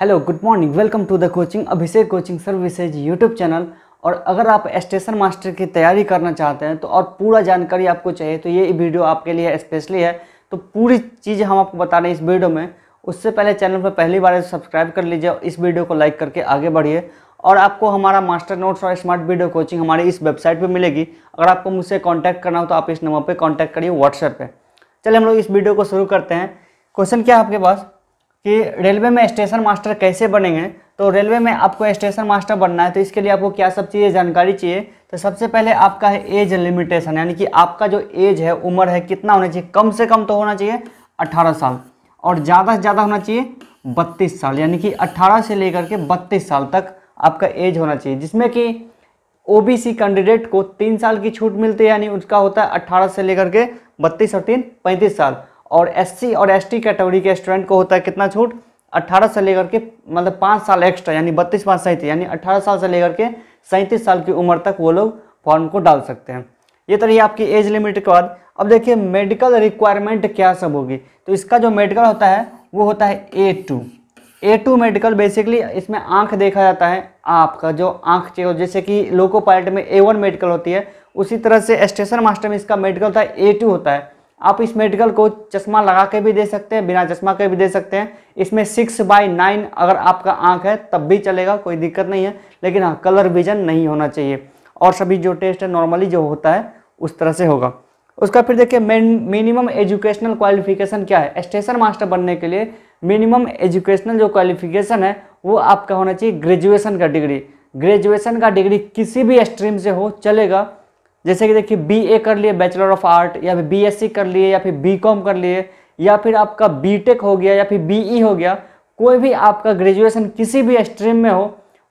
Hello good morning, welcome to the coaching Abhishek coaching services YouTube channel. और अगर आप station master की तैयारी करना चाहते हैं तो और पूरा जानकारी आपको चाहिए तो ये वीडियो आपके लिए स्पेशली है। तो पूरी चीज़ हम आपको बता रहे हैं इस वीडियो में। उससे पहले चैनल पर पहली बार सब्सक्राइब कर लीजिए और इस वीडियो को लाइक करके आगे बढ़िए। और आपको हमारा मास्टर नोट्स और स्मार्ट वीडियो कोचिंग हमारे इस वेबसाइट पर मिलेगी। अगर आपको मुझसे कॉन्टैक्ट करना हो तो आप इस नंबर पर कॉन्टैक्ट करिए व्हाट्सएप पर। चलिए हम लोग इस वीडियो को शुरू करते हैं। क्वेश्चन क्या है आपके पास कि रेलवे में स्टेशन मास्टर कैसे बनेंगे। तो रेलवे में आपको स्टेशन मास्टर बनना है तो इसके लिए आपको क्या सब चीज़ें जानकारी चाहिए। तो सबसे पहले आपका है एज लिमिटेशन, यानी कि आपका जो एज है, उम्र है, कितना होना चाहिए। कम से कम तो होना चाहिए 18 साल और ज़्यादा से ज़्यादा होना चाहिए 32 साल, यानी कि 18 से लेकर के 32 साल तक आपका एज होना चाहिए। जिसमें कि OBC कैंडिडेट को 3 साल की छूट मिलती है, यानी उसका होता है 18 से लेकर के 32 और 3 35 साल। और SC और ST कैटेगरी के स्टूडेंट को होता है कितना छूट, 18 से लेकर के मतलब 5 साल एक्स्ट्रा, यानी 32 5 37, यानी 18 साल से लेकर के 37 साल की उम्र तक वो लोग फॉर्म को डाल सकते हैं। ये तरह आपकी एज लिमिट के बाद अब देखिए मेडिकल रिक्वायरमेंट क्या सब होगी। तो इसका जो मेडिकल होता है वो होता है A2 मेडिकल। बेसिकली इसमें आँख देखा जाता है, आपका जो आँख चाहिए, जैसे कि लोको पायलट में A1 मेडिकल होती है, उसी तरह से स्टेशन मास्टर में इसका मेडिकल होता है A2 होता है। आप इस मेडिकल को चश्मा लगा के भी दे सकते हैं, बिना चश्मा के भी दे सकते हैं। इसमें 6/9 अगर आपका आंख है तब भी चलेगा, कोई दिक्कत नहीं है। लेकिन हाँ, कलर विजन नहीं होना चाहिए। और सभी जो टेस्ट है नॉर्मली जो होता है उस तरह से होगा उसका। फिर देखिए मिनिमम एजुकेशनल क्वालिफिकेशन क्या है। स्टेशन मास्टर बनने के लिए मिनिमम एजुकेशनल जो क्वालिफिकेशन है वो आपका होना चाहिए ग्रेजुएशन का डिग्री। ग्रेजुएशन का डिग्री किसी भी स्ट्रीम से हो चलेगा। जैसे कि देखिए BA कर लिए, बैचलर ऑफ आर्ट, या फिर BSc कर लिए, या फिर BCom कर लिए, या फिर आपका BTech हो गया, या फिर BE हो गया। कोई भी आपका ग्रेजुएशन किसी भी स्ट्रीम में हो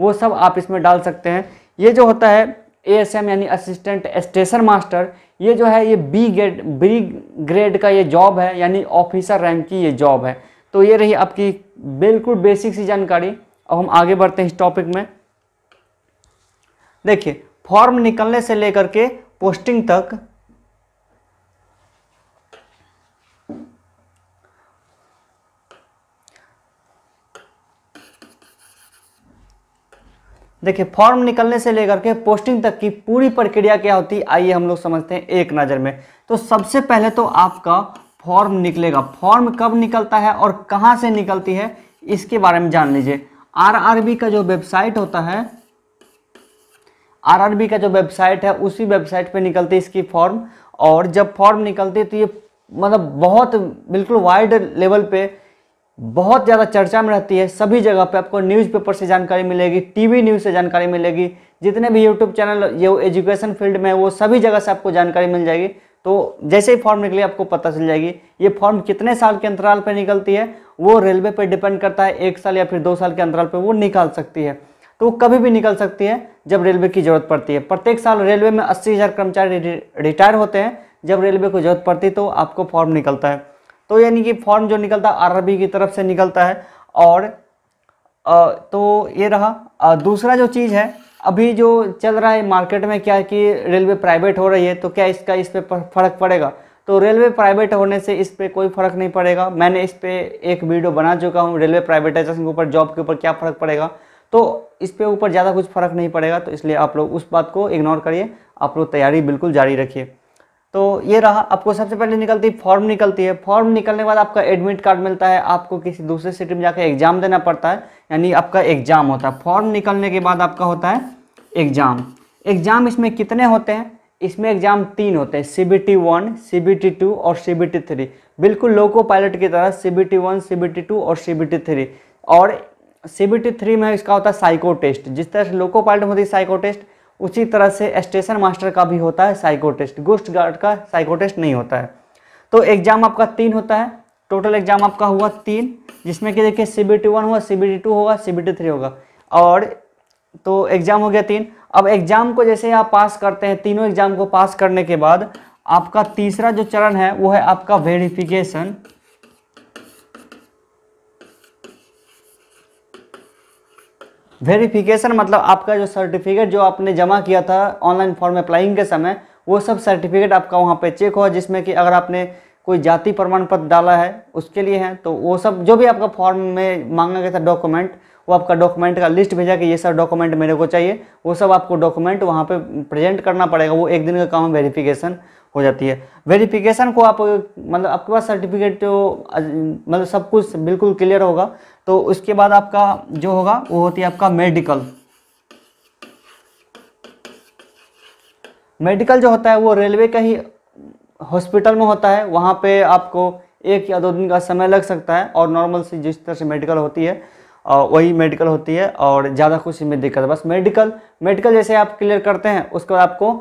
वो सब आप इसमें डाल सकते हैं। ये जो होता है ASM यानी असिस्टेंट स्टेशन मास्टर, ये जो है ये B ग्रेड का ये जॉब है, यानी ऑफिसर रैंक की ये जॉब है। तो ये रही आपकी बिल्कुल बेसिक सी जानकारी। अब हम आगे बढ़ते हैं इस टॉपिक में। देखिए फॉर्म निकलने से लेकर के पोस्टिंग तक, देखिए फॉर्म निकलने से लेकर के पोस्टिंग तक की पूरी प्रक्रिया क्या होती है, आइए हम लोग समझते हैं एक नज़र में। तो सबसे पहले तो आपका फॉर्म निकलेगा। फॉर्म कब निकलता है और कहाँ से निकलती है इसके बारे में जान लीजिए। RRB का जो वेबसाइट होता है, आरआरबी का जो वेबसाइट है उसी वेबसाइट पे निकलती है इसकी फॉर्म। और जब फॉर्म निकलती है तो ये मतलब बहुत बिल्कुल वाइड लेवल पे बहुत ज़्यादा चर्चा में रहती है। सभी जगह पे आपको न्यूज़पेपर से जानकारी मिलेगी, टीवी न्यूज़ से जानकारी मिलेगी, जितने भी यूट्यूब चैनल ये एजुकेशन फील्ड में वो सभी जगह से आपको जानकारी मिल जाएगी। तो जैसे ही फॉर्म निकले आपको पता चल जाएगी। ये फॉर्म कितने साल के अंतराल पर निकलती है वो रेलवे पर डिपेंड करता है, 1 साल या फिर 2 साल के अंतराल पर वो निकाल सकती है। तो कभी भी निकल सकती है जब रेलवे की ज़रूरत पड़ती है। प्रत्येक साल रेलवे में 80,000 कर्मचारी रिटायर होते हैं। जब रेलवे को ज़रूरत पड़ती है तो आपको फॉर्म निकलता है। तो यानी कि फॉर्म जो निकलता है आरआरबी की तरफ से निकलता है। और तो ये रहा। दूसरा जो चीज़ है अभी जो चल रहा है मार्केट में क्या है कि रेलवे प्राइवेट हो रही है, तो क्या इसका इस पर फर्क पड़ेगा। तो रेलवे प्राइवेट होने से इस पर कोई फर्क नहीं पड़ेगा। मैंने इस पर एक वीडियो बना चुका हूँ रेलवे प्राइवेटाइजेशन के ऊपर, जॉब के ऊपर क्या फ़र्क पड़ेगा, तो इस पे ऊपर ज़्यादा कुछ फर्क नहीं पड़ेगा। तो इसलिए आप लोग उस बात को इग्नोर करिए, आप लोग तैयारी बिल्कुल जारी रखिए। तो ये रहा, आपको सबसे पहले निकलती फॉर्म निकलती है। फॉर्म निकलने के बाद आपका एडमिट कार्ड मिलता है, आपको किसी दूसरे सिटी में जाकर एग्ज़ाम देना पड़ता है, यानी आपका एग्ज़ाम होता है। फॉर्म निकलने के बाद आपका होता है एग्ज़ाम। एग्ज़ाम इसमें कितने होते हैं, इसमें एग्ज़ाम 3 होते हैं, CBT 1, CBT 2 और CBT 3। बिल्कुल लोको पायलट की तरह CBT 1, CBT 2 और CBT 3। और CBT 3 में इसका होता है साइको टेस्ट। जिस तरह से लोको पायलट होती है साइको टेस्ट, उसी तरह से स्टेशन मास्टर का भी होता है साइको टेस्ट। गोस्ट गार्ड का साइको टेस्ट नहीं होता है। तो एग्जाम आपका 3 होता है, टोटल एग्जाम आपका हुआ 3, जिसमें कि देखिए CBT 1 हुआ, CBT 2 होगा, CBT 3 होगा। और तो एग्ज़ाम हो गया 3। अब एग्ज़ाम को जैसे आप पास करते हैं, तीनों एग्ज़ाम को पास करने के बाद आपका तीसरा जो चरण है वो है आपका वेरिफिकेशन। वेरिफिकेशन मतलब आपका जो सर्टिफिकेट जो आपने जमा किया था ऑनलाइन फॉर्म अप्लाइंग के समय, वो सब सर्टिफिकेट आपका वहाँ पे चेक हुआ, जिसमें कि अगर आपने कोई जाति प्रमाण पत्र डाला है उसके लिए है, तो वो सब जो भी आपका फॉर्म में मांगा गया था डॉक्यूमेंट, वो आपका डॉक्यूमेंट का लिस्ट भेजा कि ये सब डॉक्यूमेंट मेरे को चाहिए, वो सब आपको डॉक्यूमेंट वहाँ पे प्रेजेंट करना पड़ेगा। वो एक दिन का काम है, वेरिफिकेशन हो जाती है। वेरिफिकेशन को आप मतलब आपके पास सर्टिफिकेट मतलब सब कुछ बिल्कुल क्लियर होगा, तो उसके बाद आपका जो होगा वो होती है आपका मेडिकल। मेडिकल जो होता है वो रेलवे का ही हॉस्पिटल में होता है, वहाँ पे आपको 1 या 2 दिन का समय लग सकता है, और नॉर्मल सी जिस तरह से मेडिकल होती है वही मेडिकल होती है, और ज़्यादा कुछ इसमें दिक्कत है। बस मेडिकल जैसे आप क्लियर करते हैं उसके बाद आपको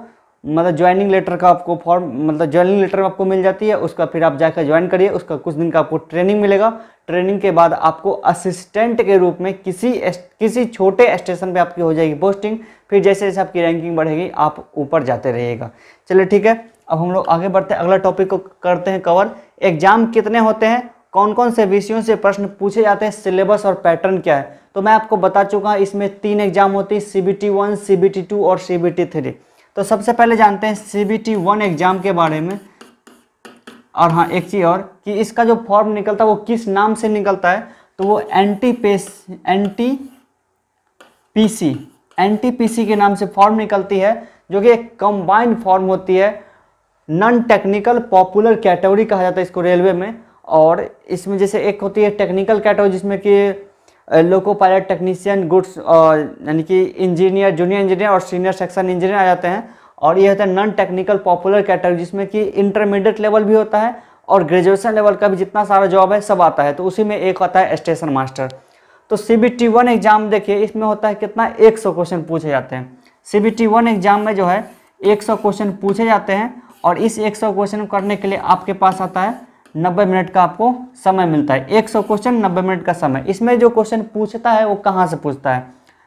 मतलब ज्वाइनिंग लेटर का आपको फॉर्म मतलब ज्वाइनिंग लेटर आपको मिल जाती है, उसका फिर आप जाकर ज्वाइन करिए, उसका कुछ दिन का आपको ट्रेनिंग मिलेगा। ट्रेनिंग के बाद आपको असिस्टेंट के रूप में किसी छोटे स्टेशन पे आपकी हो जाएगी पोस्टिंग, फिर जैसे जैसे आपकी रैंकिंग बढ़ेगी आप ऊपर जाते रहिएगा। चलिए ठीक है, अब हम लोग आगे बढ़ते हैं, अगला टॉपिक को करते हैं कवर। एग्जाम कितने होते हैं, कौन कौन से विषयों से प्रश्न पूछे जाते हैं, सिलेबस और पैटर्न क्या है। तो मैं आपको बता चुका हूँ इसमें 3 एग्जाम होती है, CBT 1, CBT 2 और CBT 3। तो सबसे पहले जानते हैं CBT 1 एग्जाम के बारे में। और हाँ एक चीज़ और कि इसका जो फॉर्म निकलता है वो किस नाम से निकलता है, तो वो एनटीपीसी के नाम से फॉर्म निकलती है, जो कि एक कंबाइंड फॉर्म होती है, नॉन टेक्निकल पॉपुलर कैटेगरी कहा जाता है इसको रेलवे में। और इसमें जैसे एक होती है टेक्निकल कैटेगरी, जिसमें कि लोको पायलट, टेक्नीशियन, गुड्स यानी कि इंजीनियर, जूनियर इंजीनियर और सीनियर सेक्शन इंजीनियर आ जाते हैं। और ये होता है नॉन टेक्निकल पॉपुलर कैटेगरी, जिसमें कि इंटरमीडिएट लेवल भी होता है और ग्रेजुएशन लेवल का भी जितना सारा जॉब है सब आता है। तो उसी में एक होता है स्टेशन मास्टर। तो CBT 1 एग्जाम देखिए इसमें होता है कितना, 100 क्वेश्चन पूछे जाते हैं। CBT 1 एग्जाम में जो है 100 क्वेश्चन पूछे जाते हैं, और इस 100 क्वेश्चन करने के लिए आपके पास आता है 90 मिनट का आपको समय मिलता है। 100 क्वेश्चन 90 मिनट का समय। इसमें जो क्वेश्चन पूछता है वो कहाँ से पूछता है,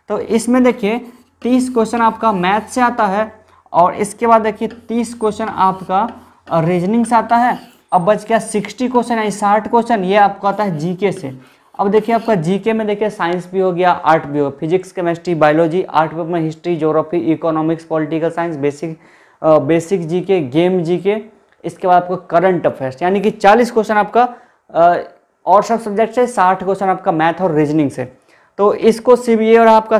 तो इसमें देखिए 30 क्वेश्चन आपका मैथ से आता है, और इसके बाद देखिए 30 क्वेश्चन आपका रीजनिंग से आता है। अब बच गया 60 क्वेश्चन यानी 60 क्वेश्चन ये आपका आता है जीके से। अब देखिए आपका जीके में देखिए साइंस भी हो गया, आर्ट भी हो, फिजिक्स, केमिस्ट्री, बायोलॉजी, आर्ट में history, geography, economics, political science, basic GK, game GK, इसके बाद आपको करंट अफेयर्स, यानी कि 40 क्वेश्चन आपका और सब सब्जेक्ट से, 60 क्वेश्चन आपका मैथ और रीजनिंग से। तो इसको सीबीटी और आपका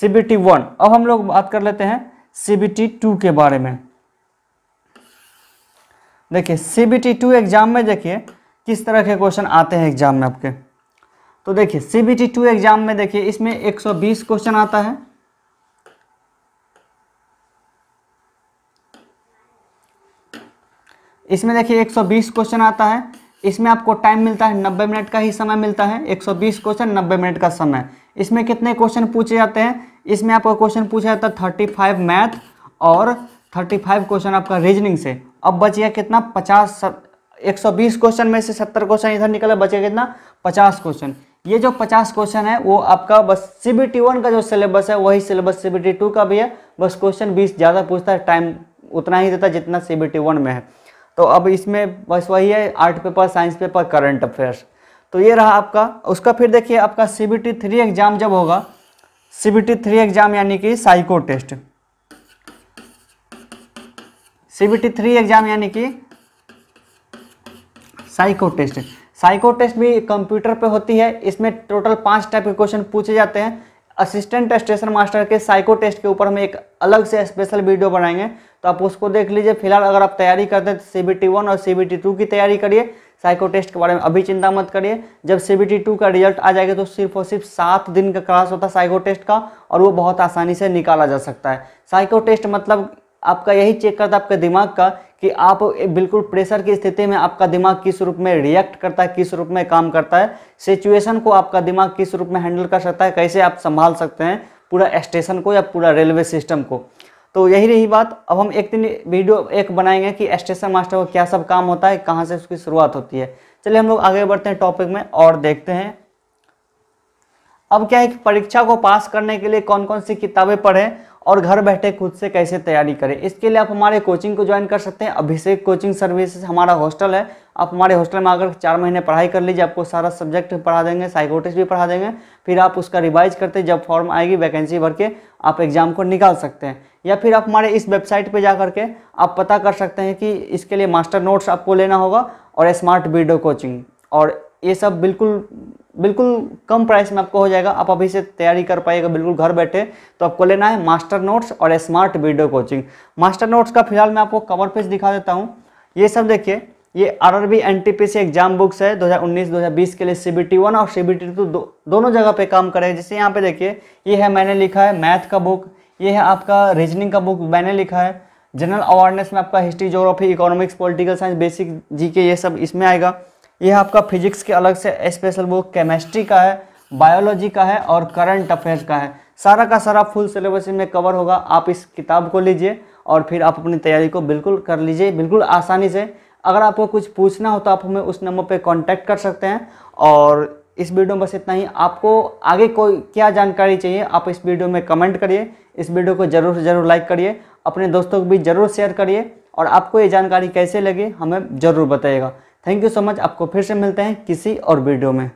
CBT 1। अब हम लोग बात कर लेते हैं CBT 2 के बारे में। देखिए CBT 2 एग्जाम में देखिए किस तरह के क्वेश्चन आते हैं एग्जाम में आपके। तो देखिए CBT 2 एग्जाम में देखिए इसमें 120 क्वेश्चन आता है, इसमें देखिए 120 क्वेश्चन आता है, इसमें आपको टाइम मिलता है 90 मिनट का ही समय मिलता है। 120 क्वेश्चन 90 मिनट का समय। इसमें कितने क्वेश्चन पूछे जाते हैं, इसमें आपका क्वेश्चन पूछा जाता है 35 मैथ और 35 क्वेश्चन आपका रीजनिंग से। अब बच गया कितना 50, 120 क्वेश्चन में से 70 क्वेश्चन इधर निकला, बचे कितना 50 क्वेश्चन। ये जो 50 क्वेश्चन है वो आपका बस CBT 1 का जो सिलेबस है वही सिलेबस CBT 2 का भी है, बस क्वेश्चन 20 ज़्यादा पूछता है, टाइम उतना ही देता है जितना CBT 1 में है। तो अब इसमें बस वही है, art paper, science paper, current affairs. तो ये रहा आपका उसका। फिर देखिए आपका CBT 3 एग्जाम जब होगा, CBT 3 एग्जाम यानी कि साइको टेस्ट, CBT 3 एग्जाम यानी कि साइको टेस्ट। साइको टेस्ट भी कंप्यूटर पे होती है, इसमें टोटल 5 टाइप के क्वेश्चन पूछे जाते हैं। असिस्टेंट स्टेशन मास्टर के साइको टेस्ट के ऊपर हम एक अलग से स्पेशल वीडियो बनाएंगे, तो आप उसको देख लीजिए। फिलहाल अगर आप तैयारी करते हैं तो CBT 1 और CBT 2 की तैयारी करिए। साइको टेस्ट के बारे में अभी चिंता मत करिए, जब CBT 2 का रिजल्ट आ जाएगा तो सिर्फ और सिर्फ 7 दिन का क्लास होता है साइको टेस्ट का, और वो बहुत आसानी से निकाला जा सकता है। साइको टेस्ट मतलब आपका यही चेक करता है आपके दिमाग का कि आप बिल्कुल प्रेशर की स्थिति में आपका दिमाग किस रूप में रिएक्ट करता है, किस रूप में काम करता है, सिचुएशन को आपका दिमाग किस रूप में हैंडल कर सकता है, कैसे आप संभाल सकते हैं पूरा स्टेशन को या पूरा रेलवे सिस्टम को। तो यही रही बात। अब हम एक दिन वीडियो एक बनाएंगे कि स्टेशन मास्टर को क्या सब काम होता है, कहाँ से उसकी शुरुआत होती है। चलिए हम लोग आगे बढ़ते हैं टॉपिक में और देखते हैं अब क्या है कि परीक्षा को पास करने के लिए कौन कौन सी किताबें पढ़ें और घर बैठे खुद से कैसे तैयारी करें। इसके लिए आप हमारे कोचिंग को ज्वाइन कर सकते हैं। अभिषेक कोचिंग सर्विसेज हमारा हॉस्टल है। आप हमारे हॉस्टल में आकर 4 महीने पढ़ाई कर लीजिए, आपको सारा सब्जेक्ट पढ़ा देंगे, साइकोटेस्ट भी पढ़ा देंगे, फिर आप उसका रिवाइज करते जब फॉर्म आएगी वैकेंसी भर के आप एग्जाम को निकाल सकते हैं। या फिर आप हमारे इस वेबसाइट पर जा करके आप पता कर सकते हैं कि इसके लिए मास्टर नोट्स आपको लेना होगा और स्मार्ट वीडियो कोचिंग, और ये सब बिल्कुल कम प्राइस में आपको हो जाएगा। आप अभी से तैयारी कर पाएगा बिल्कुल घर बैठे। तो आपको लेना है मास्टर नोट्स और smart video coaching. Master notes का फिलहाल मैं आपको कवर पेज दिखा देता हूँ। ये सब देखिए, ये आरआरबी एनटीपीसी एग्जाम बुक्स है 2019-2020 के लिए। CBT 1 और CBT 2 दोनों जगह पे काम करेगा। जैसे यहाँ पे देखिए, ये है मैंने लिखा है मैथ का बुक, ये है आपका रीजनिंग का बुक मैंने लिखा है। जनरल अवेयरनेस में आपका history, geography, economics, political science, basic GK ये सब इसमें आएगा। यह आपका फिजिक्स के अलग से स्पेशल बुक, केमिस्ट्री का है, बायोलॉजी का है और करंट अफेयर्स का है। सारा का सारा फुल सिलेबस इसमें कवर होगा। आप इस किताब को लीजिए और फिर आप अपनी तैयारी को बिल्कुल कर लीजिए बिल्कुल आसानी से। अगर आपको कुछ पूछना हो तो आप हमें उस नंबर पे कांटेक्ट कर सकते हैं। और इस वीडियो में बस इतना ही। आपको आगे कोई क्या जानकारी चाहिए आप इस वीडियो में कमेंट करिए। इस वीडियो को ज़रूर से ज़रूर लाइक करिए, अपने दोस्तों को भी ज़रूर शेयर करिए और आपको ये जानकारी कैसे लगी हमें ज़रूर बताइएगा। Thank you so much. आपको फिर से मिलते हैं किसी और वीडियो में।